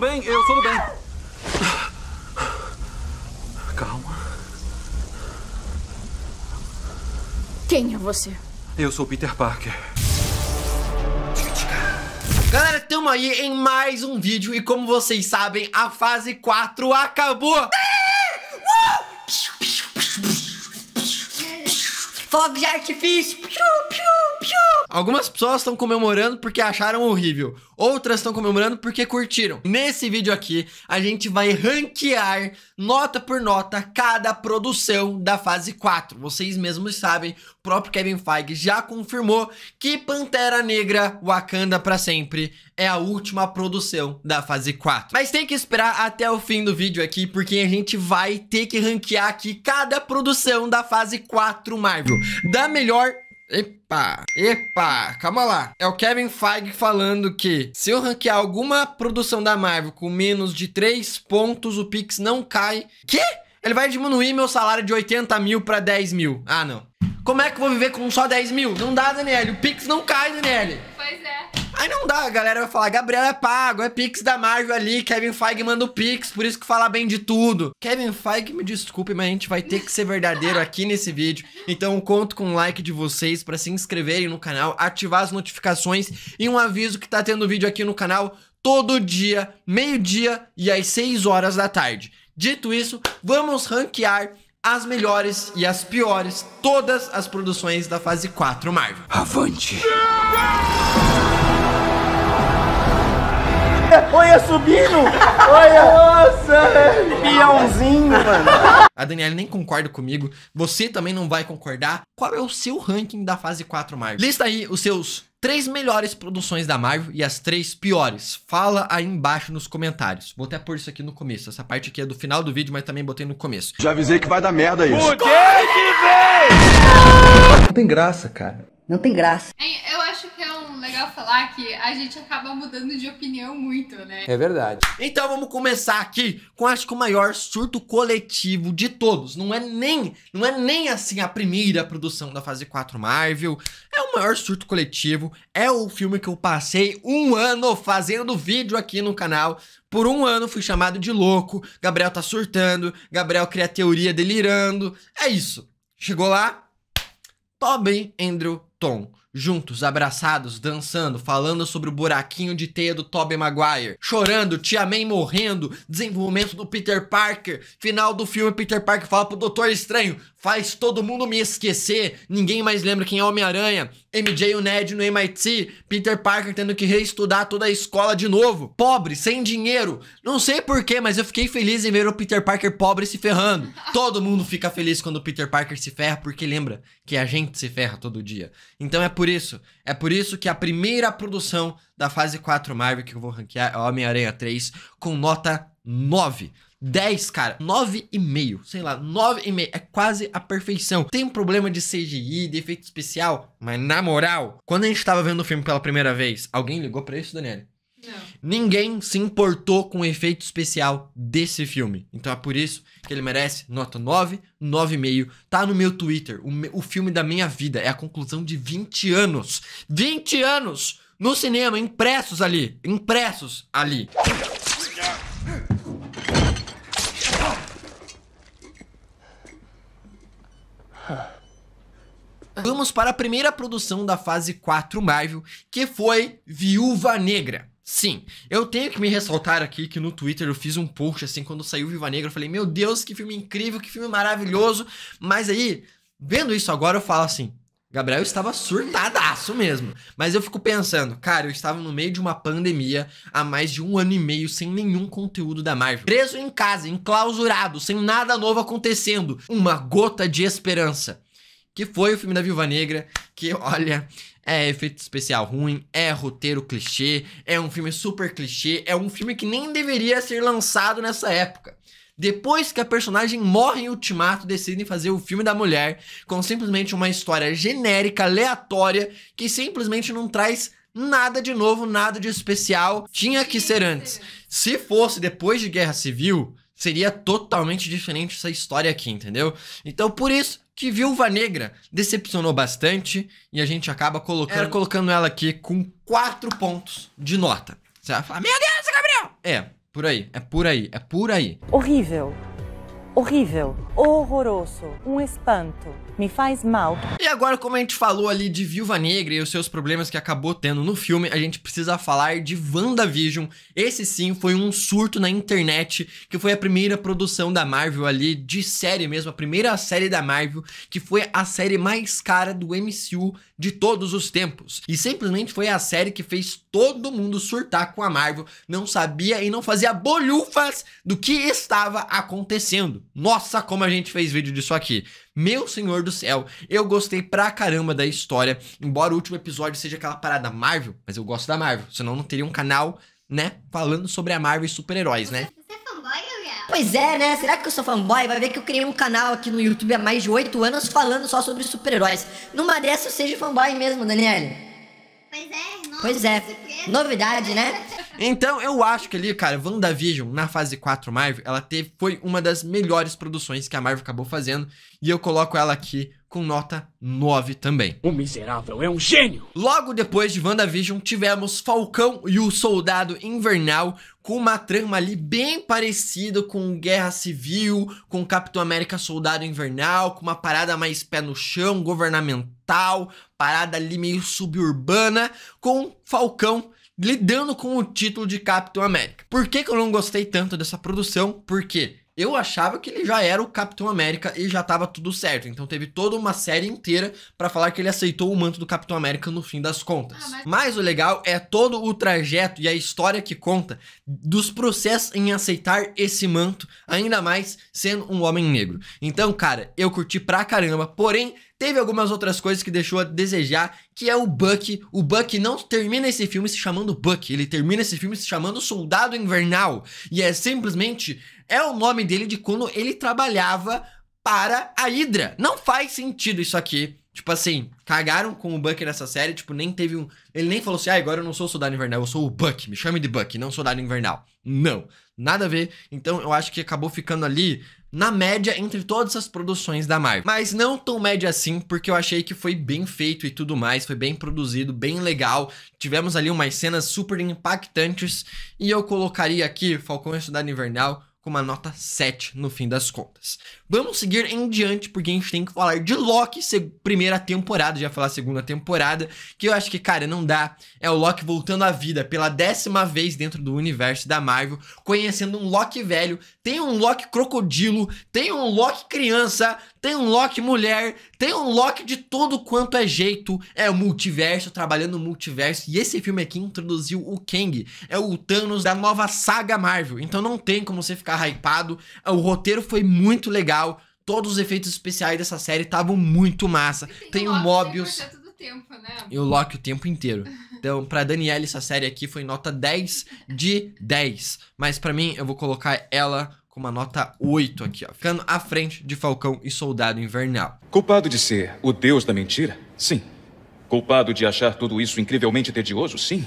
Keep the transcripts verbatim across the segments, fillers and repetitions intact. Tudo bem, eu sou do bem. Calma. Quem é você? Eu sou Peter Parker. Galera, tamo aí em mais um vídeo e como vocês sabem, a fase quatro acabou. Fogos de artifício. Algumas pessoas estão comemorando porque acharam horrível. Outras estão comemorando porque curtiram. Nesse vídeo aqui, a gente vai ranquear nota por nota cada produção da fase quatro. Vocês mesmos sabem, o próprio Kevin Feige já confirmou que Pantera Negra, Wakanda pra sempre, é a última produção da fase quatro. Mas tem que esperar até o fim do vídeo aqui, porque a gente vai ter que ranquear aqui cada produção da fase quatro Marvel. Da melhor... Epa, epa, calma lá. É o Kevin Feige falando que se eu ranquear alguma produção da Marvel com menos de três pontos, o Pix não cai. Quê? Ele vai diminuir meu salário de oitenta mil pra dez mil. Ah, não. Como é que eu vou viver com só dez mil? Não dá, Daniele. O Pix não cai, Daniele. Pois é. Aí não dá, a galera vai falar, Gabriel é pago, é Pix da Marvel ali, Kevin Feige manda o Pix, por isso que fala bem de tudo. Kevin Feige, me desculpe, mas a gente vai ter que ser verdadeiro aqui nesse vídeo. Então conto com o like de vocês pra se inscreverem no canal, ativar as notificações e um aviso que tá tendo vídeo aqui no canal todo dia, meio-dia e às seis horas da tarde. Dito isso, vamos ranquear as melhores e as piores, todas as produções da fase quatro Marvel. Avante! Olha subindo! Olha, nossa! Peãozinho, mano! A Daniela nem concorda comigo, você também não vai concordar. Qual é o seu ranking da fase quatro Marvel? Lista aí os seus três melhores produções da Marvel e as três piores. Fala aí embaixo nos comentários. Vou até pôr isso aqui no começo. Essa parte aqui é do final do vídeo, mas também botei no começo. Já avisei que vai dar merda isso. O que vem? Não tem graça, cara. Não tem graça. Eu acho que é um legal falar que a gente acaba mudando de opinião muito, né? É verdade. Então vamos começar aqui com acho que o maior surto coletivo de todos. Não é nem, não é nem assim a primeira produção da fase quatro Marvel. É o maior surto coletivo. É o filme que eu passei um ano fazendo vídeo aqui no canal. Por um ano fui chamado de louco. Gabriel tá surtando. Gabriel cria teoria delirando. É isso. Chegou lá. Tobey, Andrew, Tom, juntos, abraçados, dançando, falando sobre o buraquinho de teia do Tobey Maguire, chorando, Tia May morrendo, desenvolvimento do Peter Parker, final do filme, Peter Parker fala pro Doutor Estranho, faz todo mundo me esquecer, ninguém mais lembra quem é Homem-Aranha, M J e o Ned no M I T, Peter Parker tendo que reestudar toda a escola de novo, pobre, sem dinheiro, não sei porquê, mas eu fiquei feliz em ver o Peter Parker pobre se ferrando. Todo mundo fica feliz quando o Peter Parker se ferra, porque lembra que a gente se ferra todo dia. Então é por isso, é por isso que a primeira produção da fase quatro Marvel que eu vou ranquear é Homem-Aranha três com nota nove. dez, cara, nove vírgula cinco, sei lá, nove vírgula cinco, é quase a perfeição. Tem um problema de C G I, de efeito especial, mas na moral, quando a gente tava vendo o filme pela primeira vez, alguém ligou pra isso, Daniele? Não. Ninguém se importou com o efeito especial desse filme. Então é por isso que ele merece nota nove, nove vírgula cinco. Tá no meu Twitter, o, me, o filme da minha vida, é a conclusão de vinte anos. vinte anos no cinema, impressos ali, impressos ali. Vamos para a primeira produção da fase quatro Marvel, que foi Viúva Negra. Sim, eu tenho que me ressaltar aqui que no Twitter eu fiz um post assim, quando saiu Viúva Negra, eu falei, meu Deus, que filme incrível, que filme maravilhoso. Mas aí, vendo isso agora, eu falo assim, Gabriel estava surtadaço mesmo. Mas eu fico pensando, cara, eu estava no meio de uma pandemia há mais de um ano e meio sem nenhum conteúdo da Marvel. Preso em casa, enclausurado, sem nada novo acontecendo. Uma gota de esperança. Que foi o filme da Viúva Negra, que, olha, é efeito especial ruim, é roteiro clichê, é um filme super clichê, é um filme que nem deveria ser lançado nessa época. Depois que a personagem morre em Ultimato, decidem fazer o filme da mulher com simplesmente uma história genérica, aleatória, que simplesmente não traz nada de novo, nada de especial. Tinha que ser antes. Se fosse depois de Guerra Civil, seria totalmente diferente essa história aqui, entendeu? Então, por isso que Viúva Negra decepcionou bastante e a gente acaba colocando, Era colocando ela aqui com quatro pontos de nota. Você vai falar, meu Deus, Gabriel! É, por aí, é por aí, é por aí. Horrível. Horrível, horroroso, um espanto, me faz mal. E agora, como a gente falou ali de Viúva Negra e os seus problemas que acabou tendo no filme, a gente precisa falar de WandaVision. Esse sim foi um surto na internet, que foi a primeira produção da Marvel ali, de série mesmo, a primeira série da Marvel, que foi a série mais cara do M C U de todos os tempos. E simplesmente foi a série que fez todo mundo surtar com a Marvel, não sabia e não fazia bolhufas do que estava acontecendo. Nossa, como a gente fez vídeo disso aqui. Meu senhor do céu, eu gostei pra caramba da história. Embora o último episódio seja aquela parada Marvel, mas eu gosto da Marvel, senão não teria um canal, né, falando sobre a Marvel e super-heróis, né? Você é fanboy, Gabriel? Pois é, né? Será que eu sou fanboy? Vai ver que eu criei um canal aqui no YouTube há mais de oito anos falando só sobre super-heróis. Numa dessa eu seja fanboy mesmo, Daniele. Pois é, nossa, pois é. Novidade, né? Então, eu acho que ali, cara, WandaVision, na fase quatro Marvel, ela teve, foi uma das melhores produções que a Marvel acabou fazendo. E eu coloco ela aqui com nota nove também. O miserável é um gênio! Logo depois de WandaVision, tivemos Falcão e o Soldado Invernal, com uma trama ali bem parecida com Guerra Civil, com Capitão América Soldado Invernal, com uma parada mais pé no chão, governamental, parada ali meio suburbana, com Falcão lidando com o título de Capitão América. Por que que eu não gostei tanto dessa produção? Porque eu achava que ele já era o Capitão América e já tava tudo certo. Então teve toda uma série inteira pra falar que ele aceitou o manto do Capitão América no fim das contas. Ah, mas... mas o legal é todo o trajeto e a história que conta dos processos em aceitar esse manto, ainda mais sendo um homem negro. Então, cara, eu curti pra caramba, porém... teve algumas outras coisas que deixou a desejar, que é o Bucky. O Bucky não termina esse filme se chamando Bucky, ele termina esse filme se chamando Soldado Invernal. E é simplesmente, é o nome dele de quando ele trabalhava para a Hydra. Não faz sentido isso aqui. Tipo assim, cagaram com o Bucky nessa série, tipo, nem teve um... ele nem falou assim, ah, agora eu não sou o Soldado Invernal, eu sou o Bucky, me chame de Bucky, não Soldado Invernal. Não, nada a ver. Então eu acho que acabou ficando ali na média entre todas as produções da Marvel. Mas não tão média assim, porque eu achei que foi bem feito e tudo mais, foi bem produzido, bem legal. Tivemos ali umas cenas super impactantes, e eu colocaria aqui Falcão e o Soldado Invernal com uma nota sete no fim das contas. Vamos seguir em diante, porque a gente tem que falar de Loki, primeira temporada, já falar segunda temporada, que eu acho que, cara, não dá. É o Loki voltando à vida pela décima vez dentro do universo da Marvel, conhecendo um Loki velho, tem um Loki crocodilo, tem um Loki criança, tem um Loki mulher, tem um Loki de todo quanto é jeito, é o multiverso, trabalhando no multiverso, e esse filme aqui introduziu o Kang, é o Thanos da nova saga Marvel, então não tem como você ficar hypado, o roteiro foi muito legal, todos os efeitos especiais dessa série estavam muito massa, e tem o Mobius do tempo, né? E o Loki o tempo inteiro. Então, pra Daniela, essa série aqui foi nota dez de dez, mas pra mim eu vou colocar ela uma nota oito aqui, ó, ficando à frente de Falcão e Soldado Invernal. Culpado de ser o deus da mentira? Sim. Culpado de achar tudo isso incrivelmente tedioso? Sim.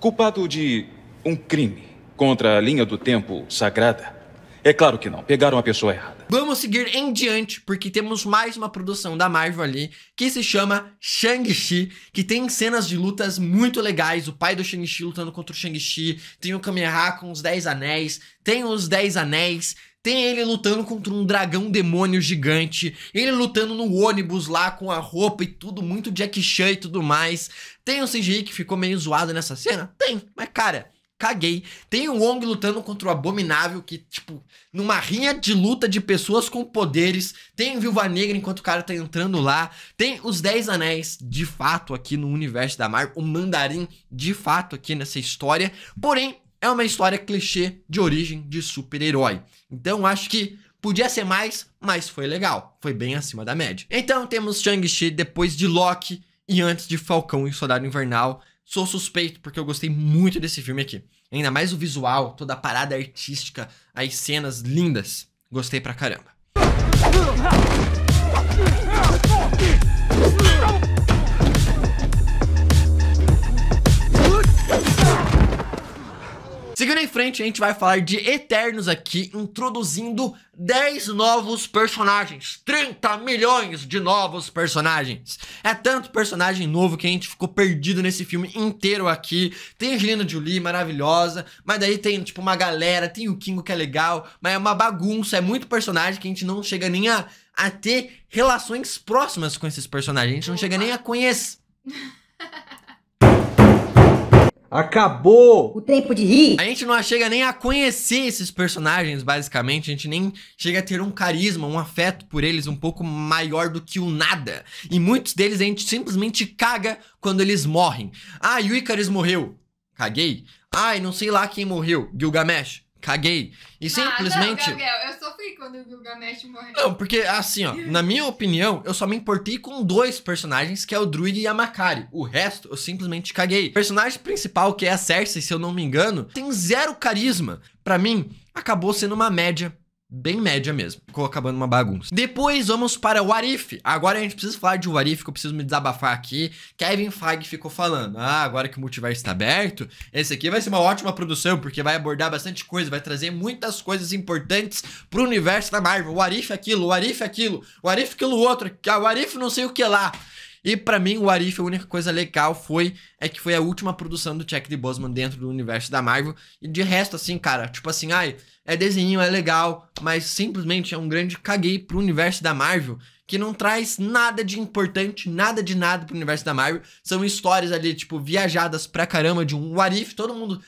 Culpado de um crime contra a linha do tempo sagrada? É claro que não, pegaram a pessoa errada. Vamos seguir em diante, porque temos mais uma produção da Marvel ali, que se chama Shang-Chi, que tem cenas de lutas muito legais, o pai do Shang-Chi lutando contra o Shang-Chi, tem o Kamehameha com os Dez Anéis, tem os Dez Anéis, tem ele lutando contra um dragão demônio gigante, ele lutando no ônibus lá com a roupa e tudo, muito Jack Chan e tudo mais, tem o C G I que ficou meio zoado nessa cena? Tem, mas cara... caguei. Tem o Wong lutando contra o Abominável, que, tipo, numa rinha de luta de pessoas com poderes. Tem Viúva Negra enquanto o cara tá entrando lá. Tem os Dez Anéis, de fato, aqui no universo da Marvel. O Mandarim, de fato, aqui nessa história. Porém, é uma história clichê de origem de super-herói. Então, acho que podia ser mais, mas foi legal. Foi bem acima da média. Então, temos Shang-Chi depois de Loki e antes de Falcão e o Soldado Invernal. Sou suspeito, porque eu gostei muito desse filme aqui. Ainda mais o visual, toda a parada artística, as cenas lindas. Gostei pra caramba. Seguindo em frente, a gente vai falar de Eternos aqui, introduzindo dez novos personagens, trinta milhões de novos personagens. É tanto personagem novo que a gente ficou perdido nesse filme inteiro aqui. Tem a Angelina Jolie, maravilhosa, mas daí tem tipo uma galera, tem o Kingo que é legal, mas é uma bagunça, é muito personagem que a gente não chega nem a, a ter relações próximas com esses personagens, a gente não chega nem a conhecer. Acabou! O tempo de rir! A gente não chega nem a conhecer esses personagens, basicamente. A gente nem chega a ter um carisma, um afeto por eles um pouco maior do que o nada. E muitos deles a gente simplesmente caga quando eles morrem. Ah, e o Icarus morreu. Caguei. Ah, e não sei lá quem morreu. Gilgamesh. Caguei. E simplesmente... Ah, não, Gabriel, eu sofri quando o Gilgamesh morreu. Não, porque assim, ó, na minha opinião, eu só me importei com dois personagens, que é o Druid e a Makari. O resto, eu simplesmente caguei. O personagem principal, que é a Cersei, se eu não me engano, tem zero carisma. Pra mim, acabou sendo uma média, bem média mesmo. Ficou acabando uma bagunça. Depois, vamos para o What If. Agora a gente precisa falar de What If, que eu preciso me desabafar aqui. Kevin Feige ficou falando, ah, agora que o multiverso está aberto, esse aqui vai ser uma ótima produção, porque vai abordar bastante coisa, vai trazer muitas coisas importantes pro universo da Marvel. What If aquilo, What If aquilo, What If aquilo outro, What If não sei o que lá. E pra mim, o What If, a única coisa legal foi, é que foi a última produção do Chadwick Boseman dentro do universo da Marvel. E de resto, assim, cara, tipo assim, ai, é desenho, é legal, mas simplesmente é um grande caguei pro universo da Marvel, que não traz nada de importante, nada de nada pro universo da Marvel. São histórias ali, tipo, viajadas pra caramba de um What If. Todo mundo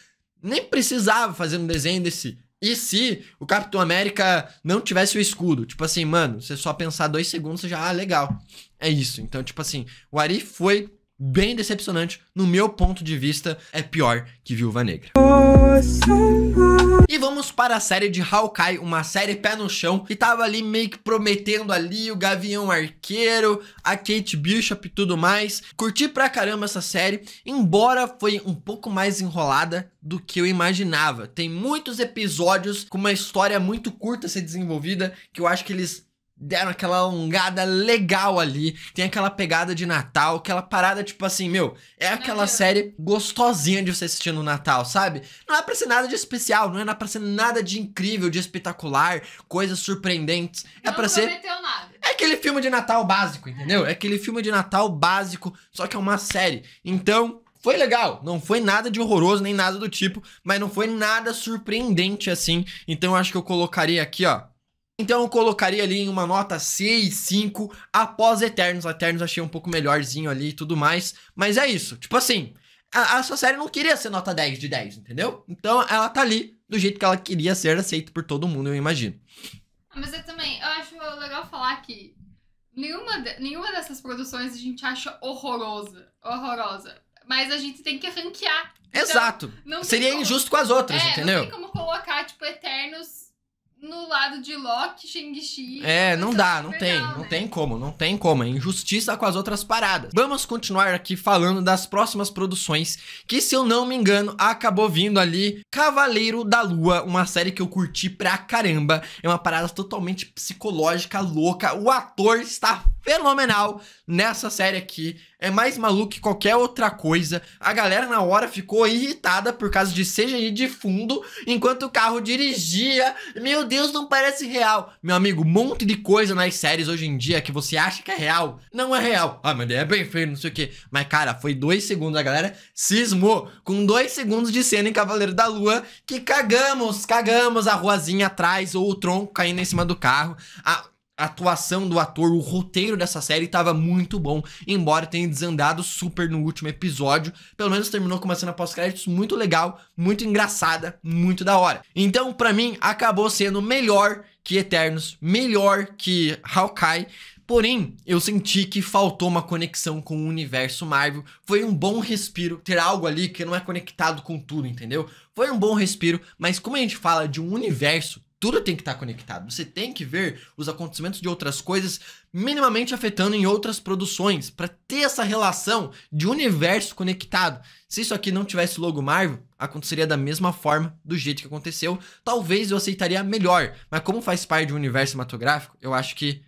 nem precisava fazer um desenho desse. E se o Capitão América não tivesse o escudo? Tipo assim, mano, você só pensar dois segundos, você já, ah, legal. É isso. Então, tipo assim, o What If foi bem decepcionante. No meu ponto de vista, é pior que Viúva Negra. E vamos para a série de Hawkeye, uma série pé no chão, que tava ali meio que prometendo ali o Gavião Arqueiro, a Kate Bishop e tudo mais. Curti pra caramba essa série, embora foi um pouco mais enrolada do que eu imaginava. Tem muitos episódios com uma história muito curta a ser desenvolvida, que eu acho que eles deram aquela alongada legal ali. Tem aquela pegada de Natal, aquela parada tipo assim, meu, é aquela série gostosinha de você assistir no Natal, sabe? Não é pra ser nada de especial, não é pra ser nada de incrível, de espetacular, coisas surpreendentes. É pra ser... Não prometeu nada. É aquele filme de Natal básico, entendeu? É aquele filme de Natal básico, só que é uma série. Então... foi legal, não foi nada de horroroso, nem nada do tipo, mas não foi nada surpreendente assim, então eu acho que eu colocaria aqui, ó. Então eu colocaria ali em uma nota seis, cinco, após Eternos. Eternos achei um pouco melhorzinho ali e tudo mais, mas é isso, tipo assim, a, a sua série não queria ser nota dez de dez, entendeu? Então ela tá ali do jeito que ela queria ser aceita por todo mundo, eu imagino. Mas eu também, eu acho legal falar que nenhuma, de, nenhuma dessas produções a gente acha horrorosa, horrorosa. Mas a gente tem que ranquear. Exato. Então, seria como... injusto com as outras, é, entendeu? Não tem como colocar, tipo, Eternos no lado de Loki, Shang-Chi... É, não dá, não tem, não tem como, não tem como. É injustiça com as outras paradas. Vamos continuar aqui falando das próximas produções, que, se eu não me engano, acabou vindo ali Cavaleiro da Lua, uma série que eu curti pra caramba. É uma parada totalmente psicológica, louca. O ator está fenomenal nessa série aqui. É mais maluco que qualquer outra coisa. A galera na hora ficou irritada por causa de C G I de fundo, enquanto o carro dirigia. Meu Deus, não parece real. Meu amigo, um monte de coisa nas séries hoje em dia que você acha que é real, não é real. Ah, mas é bem feio, não sei o que. Mas cara, foi dois segundos, a galera cismou com dois segundos de cena em Cavaleiro da Lua, que cagamos, cagamos a ruazinha atrás ou o tronco caindo em cima do carro. A... A atuação do ator, o roteiro dessa série tava muito bom, embora tenha desandado super no último episódio. Pelo menos terminou com uma cena pós-créditos muito legal, muito engraçada, muito da hora. Então, pra mim, acabou sendo melhor que Eternos, melhor que Hawkeye. Porém, eu senti que faltou uma conexão com o universo Marvel. Foi um bom respiro ter algo ali que não é conectado com tudo, entendeu? Foi um bom respiro, mas como a gente fala de um universo, tudo tem que estar conectado. Você tem que ver os acontecimentos de outras coisas minimamente afetando em outras produções para ter essa relação de universo conectado. Se isso aqui não tivesse logo Marvel, aconteceria da mesma forma, do jeito que aconteceu. Talvez eu aceitaria melhor, mas como faz parte de um universo cinematográfico, eu acho que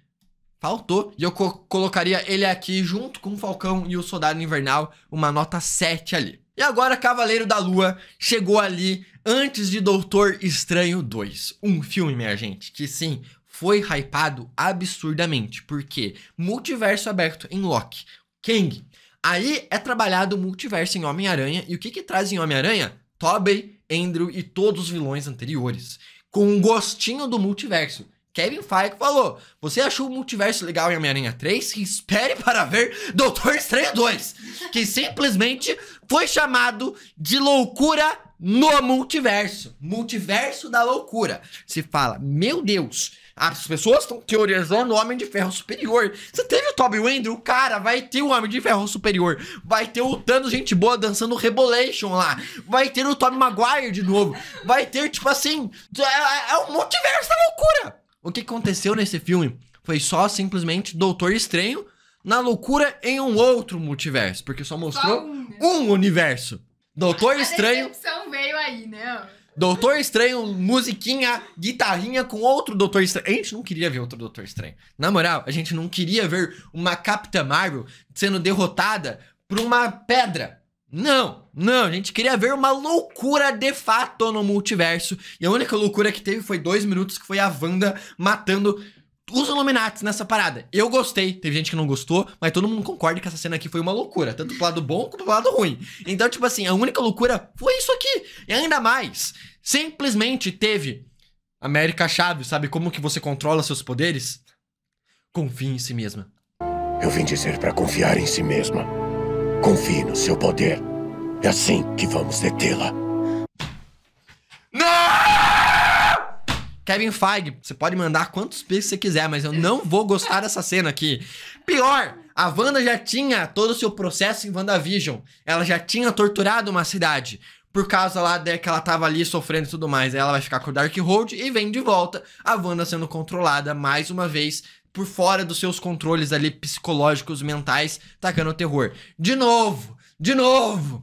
faltou. E eu co- colocaria ele aqui junto com o Falcão e o Soldado Invernal, uma nota sete ali. E agora Cavaleiro da Lua chegou ali antes de Doutor Estranho dois. Um filme, minha gente, que sim, foi hypado absurdamente. Porque multiverso aberto em Loki, Kang. Aí é trabalhado o multiverso em Homem-Aranha. E o que que traz em Homem-Aranha? Tobey, Andrew e todos os vilões anteriores. Com um gostinho do multiverso. Kevin Feige falou, você achou o multiverso legal em Homem-Aranha três? Espere para ver Doutor Estranho dois, que simplesmente foi chamado de loucura no multiverso. Multiverso da loucura. Se fala, meu Deus, as pessoas estão teorizando o Homem de Ferro Superior. Você teve o Tobey Andrew? Cara, vai ter o Homem de Ferro Superior. Vai ter o Thanos, gente boa, dançando Rebolation lá. Vai ter o Tobey Maguire de novo. Vai ter, tipo assim, é, é o multiverso da loucura. O que aconteceu nesse filme foi só simplesmente Doutor Estranho na loucura em um outro multiverso. Porque só mostrou só um, né? um universo. Doutor Estranho... A decepção veio aí, né? Doutor Estranho, musiquinha, guitarrinha com outro Doutor Estranho. A gente não queria ver outro Doutor Estranho. Na moral, a gente não queria ver uma Capitã Marvel sendo derrotada por uma pedra. Não, não, a gente queria ver uma loucura de fato no multiverso. E a única loucura que teve foi dois minutos, que foi a Wanda matando os Illuminati nessa parada. Eu gostei, teve gente que não gostou, mas todo mundo concorda que essa cena aqui foi uma loucura. Tanto pro lado bom quanto pro lado ruim. Então, tipo assim, a única loucura foi isso aqui. E ainda mais, simplesmente teve América Chave, sabe como que você controla seus poderes? Confie em si mesma. Eu vim dizer pra confiar em si mesma. Confie no seu poder. É assim que vamos detê-la. Não! Kevin Feige, você pode mandar quantos pixels você quiser, mas eu não vou gostar dessa cena aqui. Pior, a Wanda já tinha todo o seu processo em WandaVision. Ela já tinha torturado uma cidade. Por causa lá de que ela tava ali sofrendo e tudo mais. Ela vai ficar com o Darkhold e vem de volta. A Wanda sendo controlada mais uma vez. Por fora dos seus controles ali psicológicos, mentais, tacando o terror. De novo, de novo.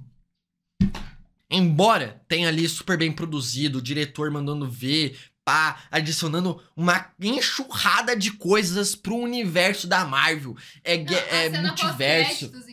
Embora tenha ali super bem produzido, o diretor mandando ver, pá, adicionando uma enxurrada de coisas pro universo da Marvel. É, não, é multiverso. Então, né?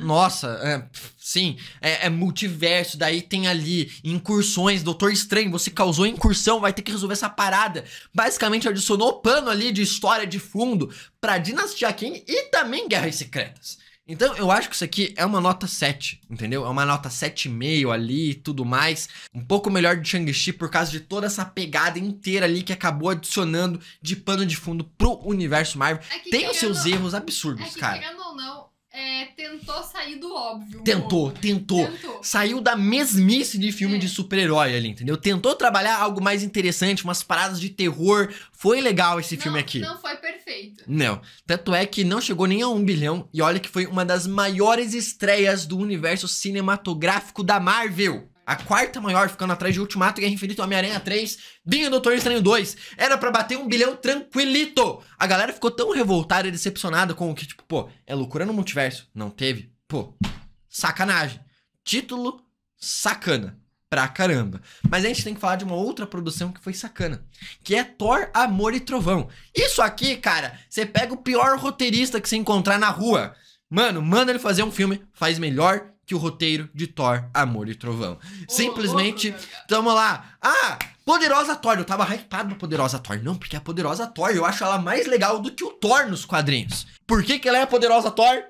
Nossa, é, sim, é, é multiverso. Daí tem ali incursões. Doutor Estranho, você causou incursão, vai ter que resolver essa parada. Basicamente adicionou pano ali de história de fundo pra Dinastia Kang e também Guerras Secretas. Então eu acho que isso aqui é uma nota sete, entendeu? É uma nota sete vírgula cinco ali e tudo mais. Um pouco melhor de Shang-Chi por causa de toda essa pegada inteira ali que acabou adicionando de pano de fundo pro universo Marvel. É que, tem os seus erros absurdos, é que, cara. Querendo ou não, é, tentou sair do óbvio. Tentou, tentou, tentou. Saiu da mesmice de filme é. de super-herói ali, entendeu? Tentou trabalhar algo mais interessante, umas paradas de terror. Foi legal esse não, filme aqui. Não foi perfeito. Não. Tanto é que não chegou nem a um bilhão. E olha que foi uma das maiores estreias do universo cinematográfico da Marvel. A quarta maior, ficando atrás de Ultimato, Guerra Infinita, Homem-Aranha três, Dinho, Doutor Estranho dois. Era pra bater um bilhão tranquilito. A galera ficou tão revoltada e decepcionada com o que, tipo, pô, é loucura no multiverso. Não teve? Pô, sacanagem. Título, sacana. Pra caramba. Mas a gente tem que falar de uma outra produção que foi sacana, que é Thor, Amor e Trovão. Isso aqui, cara, você pega o pior roteirista que você encontrar na rua. Mano, manda ele fazer um filme, faz melhor que o roteiro de Thor, Amor e Trovão. Oh, Simplesmente, oh, oh, tamo lá. Ah, Poderosa Thor. Eu tava hypado pra Poderosa Thor. Não, porque a Poderosa Thor, eu acho ela mais legal do que o Thor nos quadrinhos. Por que que ela é a Poderosa Thor?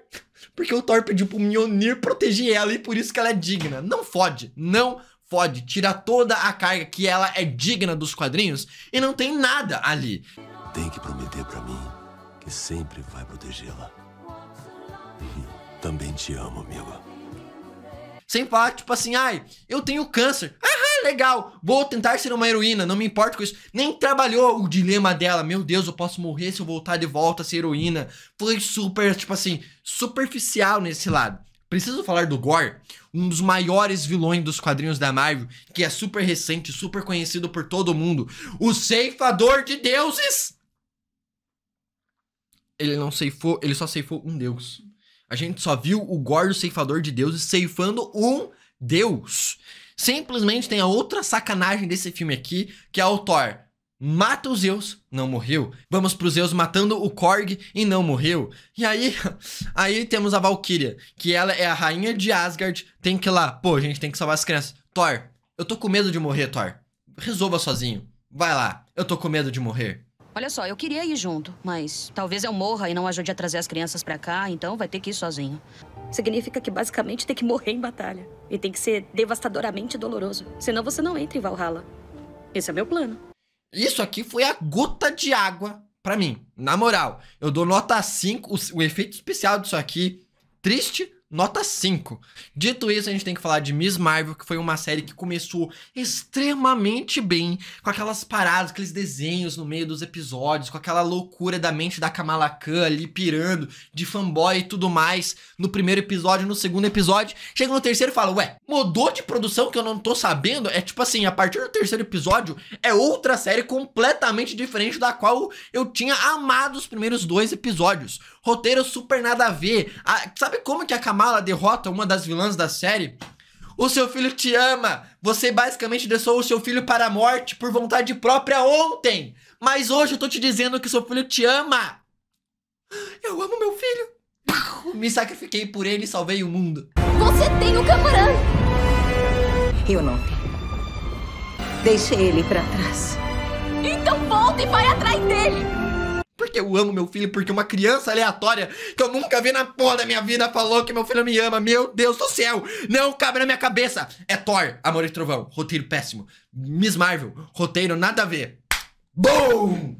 Porque o Thor pediu pro Mjolnir proteger ela e por isso que ela é digna. Não fode, não fode. Tira toda a carga que ela é digna dos quadrinhos e não tem nada ali. Tem que prometer pra mim que sempre vai protegê-la. Também te amo, amigo. Sem falar, tipo assim, ai, eu tenho câncer. Aham, legal, vou tentar ser uma heroína, não me importo com isso. Nem trabalhou o dilema dela. Meu Deus, eu posso morrer se eu voltar de volta a ser heroína. Foi super, tipo assim, superficial nesse lado. Preciso falar do Gore, um dos maiores vilões dos quadrinhos da Marvel, que é super recente, super conhecido por todo mundo. O Ceifador de Deuses. Ele não ceifou, ele só ceifou um deus. A gente só viu o Gore do Ceifador de Deuses ceifando um deus. Simplesmente tem a outra sacanagem desse filme aqui, que é o Thor. mata o Zeus, não morreu. Vamos pro Zeus matando o Korg e não morreu. E aí, aí temos a Valkyria, que ela é a rainha de Asgard, tem que ir lá, pô, a gente tem que salvar as crianças. Thor, eu tô com medo de morrer, Thor. Resolva sozinho. Vai lá, eu tô com medo de morrer. Olha só, eu queria ir junto, mas talvez eu morra e não ajude a trazer as crianças pra cá, então vai ter que ir sozinho. Significa que basicamente tem que morrer em batalha. E tem que ser devastadoramente doloroso, senão você não entra em Valhalla. Esse é meu plano. Isso aqui foi a gota de água pra mim, na moral. Eu dou nota cinco, o, o efeito especial disso aqui, triste, nota cinco. Dito isso, a gente tem que falar de Miss Marvel, que foi uma série que começou extremamente bem, com aquelas paradas, aqueles desenhos no meio dos episódios, com aquela loucura da mente da Kamala Khan ali pirando, de fanboy e tudo mais, no primeiro episódio, no segundo episódio. Chega no terceiro e fala, ué, mudou de produção que eu não tô sabendo? É tipo assim, a partir do terceiro episódio, é outra série completamente diferente da qual eu tinha amado os primeiros dois episódios. Roteiro super nada a ver. A, sabe como que a Kamala Ela derrota uma das vilãs da série? O seu filho te ama. Você basicamente deixou o seu filho para a morte por vontade própria ontem. Mas hoje eu tô te dizendo que seu filho te ama. Eu amo meu filho. Me sacrifiquei por ele e salvei o mundo. Você tem o Camarã. Eu não tenho. Deixei ele para trás. Então volta e vai atrás dele. Porque eu amo meu filho, porque uma criança aleatória que eu nunca vi na porra da minha vida falou que meu filho me ama. Meu Deus do céu, não cabe na minha cabeça. É Thor, Amor e Trovão, roteiro péssimo. Miss Marvel, roteiro nada a ver. Boom!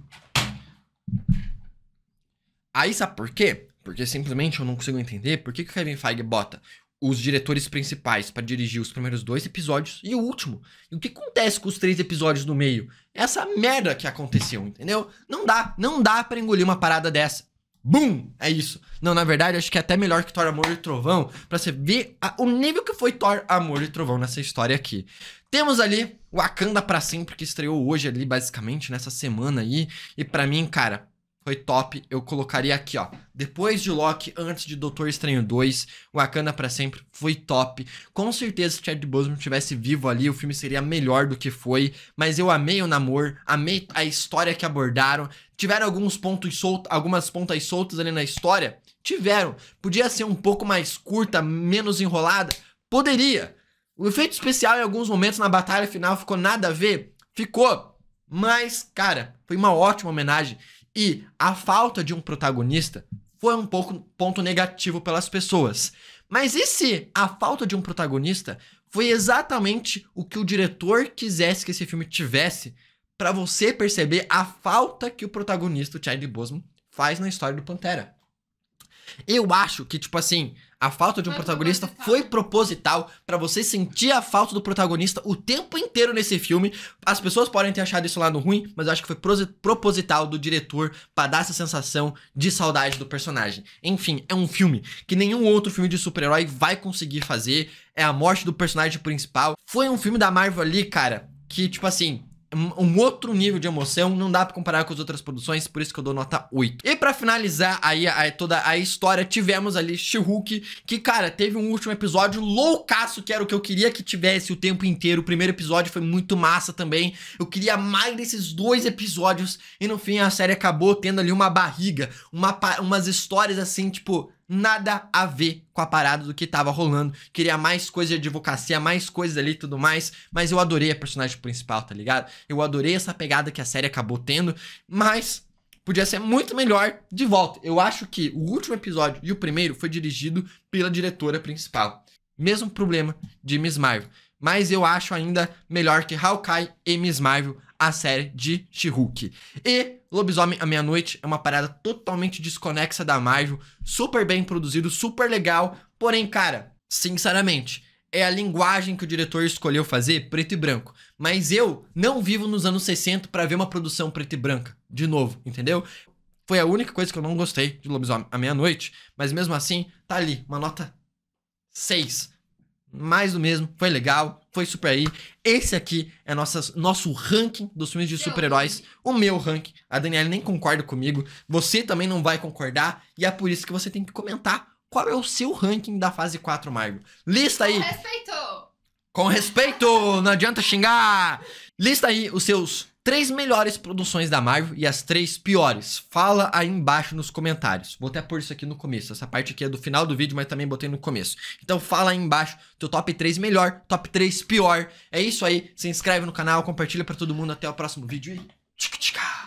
Aí sabe por quê? Porque simplesmente eu não consigo entender por que que o Kevin Feige bota os diretores principais pra dirigir os primeiros dois episódios e o último. E o que acontece com os três episódios no meio? Essa merda que aconteceu, entendeu? Não dá, não dá pra engolir uma parada dessa. Bum! É isso. Não, na verdade, acho que é até melhor que Thor, Amor e Trovão, pra você ver a, o nível que foi Thor, Amor e Trovão nessa história aqui. Temos ali o Wakanda pra sempre, que estreou hoje ali, basicamente, nessa semana aí. E pra mim, cara, foi top. Eu colocaria aqui, ó, depois de Loki, antes de Doutor Estranho dois, Wakanda pra sempre, foi top. Com certeza, se Chadwick Boseman estivesse vivo ali, o filme seria melhor do que foi. Mas eu amei o namoro, amei a história que abordaram. Tiveram alguns pontos soltos, algumas pontas soltas ali na história? Tiveram. Podia ser um pouco mais curta, menos enrolada? Poderia. O efeito especial em alguns momentos na batalha final ficou nada a ver? Ficou. Mas, cara, foi uma ótima homenagem. E a falta de um protagonista foi um pouco ponto negativo pelas pessoas. Mas e se a falta de um protagonista foi exatamente o que o diretor quisesse que esse filme tivesse, pra você perceber a falta que o protagonista, o Chadwick Boseman, faz na história do Pantera? Eu acho que, tipo assim, a falta de um protagonista foi proposital pra você sentir a falta do protagonista o tempo inteiro nesse filme. As pessoas podem ter achado isso lado ruim, mas eu acho que foi proposital do diretor pra dar essa sensação de saudade do personagem. Enfim, é um filme que nenhum outro filme de super-herói vai conseguir fazer. É a morte do personagem principal. Foi um filme da Marvel ali, cara, que, tipo assim, um outro nível de emoção, não dá pra comparar com as outras produções, por isso que eu dou nota oito. E pra finalizar aí a, toda a história, tivemos ali She-Hulk, que, cara, teve um último episódio loucaço, que era o que eu queria que tivesse o tempo inteiro. O primeiro episódio foi muito massa também, eu queria mais desses dois episódios, e no fim a série acabou tendo ali uma barriga, uma, umas histórias assim, tipo, nada a ver com a parada do que tava rolando. Queria mais coisa de advocacia, mais coisa ali e tudo mais. Mas eu adorei a personagem principal, tá ligado? Eu adorei essa pegada que a série acabou tendo. Mas podia ser muito melhor de volta. Eu acho que o último episódio e o primeiro foi dirigido pela diretora principal. Mesmo problema de Miss Marvel. Mas eu acho ainda melhor que Hawkeye e Miss Marvel, a série de She-Hulk. E Lobisomem à Meia-Noite é uma parada totalmente desconexa da Marvel, super bem produzido, super legal, porém, cara, sinceramente, é a linguagem que o diretor escolheu fazer, preto e branco. Mas eu não vivo nos anos sessenta pra ver uma produção preta e branca, de novo, entendeu? Foi a única coisa que eu não gostei de Lobisomem à Meia-Noite, mas mesmo assim, tá ali, uma nota seis. Mais do mesmo, foi legal, foi super aí. Esse aqui é nossas, nosso ranking dos filmes de super-heróis, o meu ranking. A Daniela nem concorda comigo, você também não vai concordar, e é por isso que você tem que comentar qual é o seu ranking da fase quatro Marvel. Lista aí! Com respeito! Com respeito! Não adianta xingar! Lista aí os seus Três melhores produções da Marvel e as três piores. Fala aí embaixo nos comentários. Vou até pôr isso aqui no começo. Essa parte aqui é do final do vídeo, mas também botei no começo. Então fala aí embaixo teu top três melhor, top três pior. É isso aí. Se inscreve no canal, compartilha pra todo mundo. Até o próximo vídeo e...